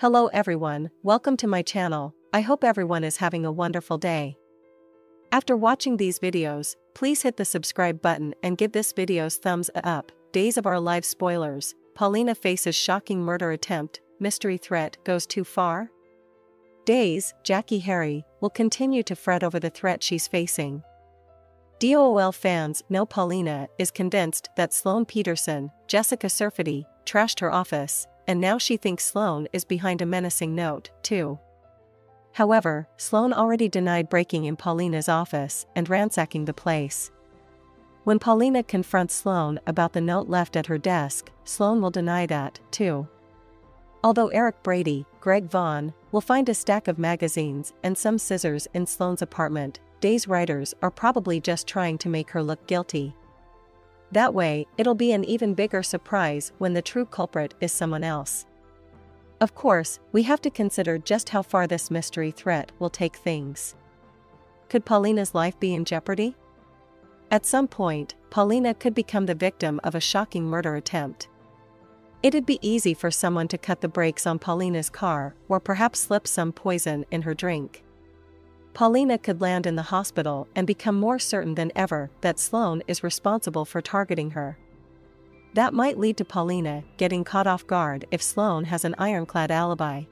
Hello everyone, welcome to my channel. I hope everyone is having a wonderful day. After watching these videos, please hit the subscribe button and give this video's thumbs up. Days of Our Lives spoilers: Paulina faces shocking murder attempt, mystery threat goes too far? Days, Jackie Harry, will continue to fret over the threat she's facing. DOL fans know Paulina is convinced that Sloan Petersen, Jessica Serfaty, trashed her office, and now she thinks Sloan is behind a menacing note, too. However, Sloan already denied breaking in Paulina's office and ransacking the place. When Paulina confronts Sloan about the note left at her desk, Sloan will deny that, too. Although Eric Brady, Greg Vaughn, will find a stack of magazines and some scissors in Sloan's apartment, Days writers are probably just trying to make her look guilty. That way, it'll be an even bigger surprise when the true culprit is someone else. Of course, we have to consider just how far this mystery threat will take things. Could Paulina's life be in jeopardy? At some point, Paulina could become the victim of a shocking murder attempt. It'd be easy for someone to cut the brakes on Paulina's car or perhaps slip some poison in her drink. Paulina could land in the hospital and become more certain than ever that Sloan is responsible for targeting her. That might lead to Paulina getting caught off guard if Sloan has an ironclad alibi.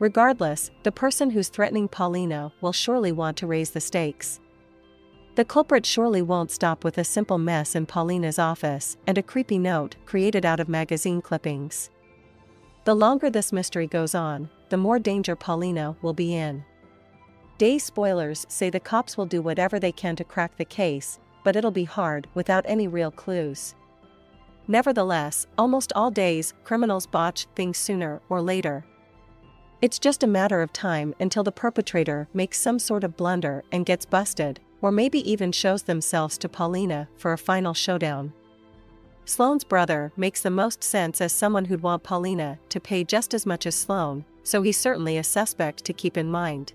Regardless, the person who's threatening Paulina will surely want to raise the stakes. The culprit surely won't stop with a simple mess in Paulina's office and a creepy note created out of magazine clippings. The longer this mystery goes on, the more danger Paulina will be in. Days spoilers say the cops will do whatever they can to crack the case, but it'll be hard without any real clues. Nevertheless, almost all days, criminals botch things sooner or later. It's just a matter of time until the perpetrator makes some sort of blunder and gets busted, or maybe even shows themselves to Paulina for a final showdown. Sloane's brother makes the most sense as someone who'd want Paulina to pay just as much as Sloane, so he's certainly a suspect to keep in mind.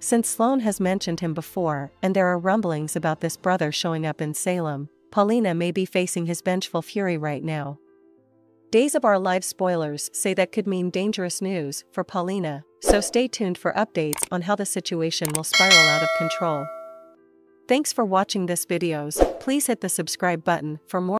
Since Sloan has mentioned him before and there are rumblings about this brother showing up in Salem, Paulina may be facing his vengeful fury right now. Days of Our Lives spoilers say that could mean dangerous news for Paulina, so stay tuned for updates on how the situation will spiral out of control. Thanks for watching this video. Please hit the subscribe button for more.